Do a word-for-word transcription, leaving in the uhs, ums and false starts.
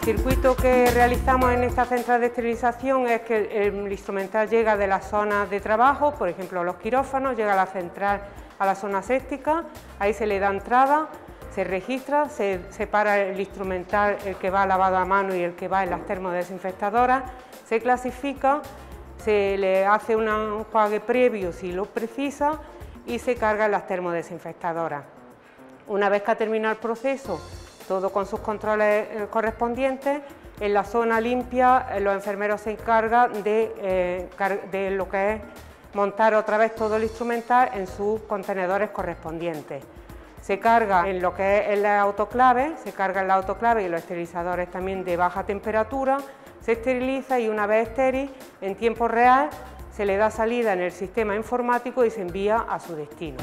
circuito que realizamos en esta central de esterilización es que el instrumental llega de las zonas de trabajo, por ejemplo los quirófanos, llega a la central a la zona séptica, ahí se le da entrada, se registra, se separa el instrumental, el que va lavado a mano y el que va en las termodesinfectadoras, se clasifica, se le hace un enjuague previo si lo precisa y se carga en las termodesinfectadoras. Una vez que ha terminado el proceso, todo con sus controles correspondientes, en la zona limpia los enfermeros se encargan de, eh, de lo que es montar otra vez todo el instrumental en sus contenedores correspondientes. Se carga en lo que es en la autoclave, se carga en la autoclave y los esterilizadores también de baja temperatura, se esteriliza y una vez estéril, en tiempo real, se le da salida en el sistema informático y se envía a su destino.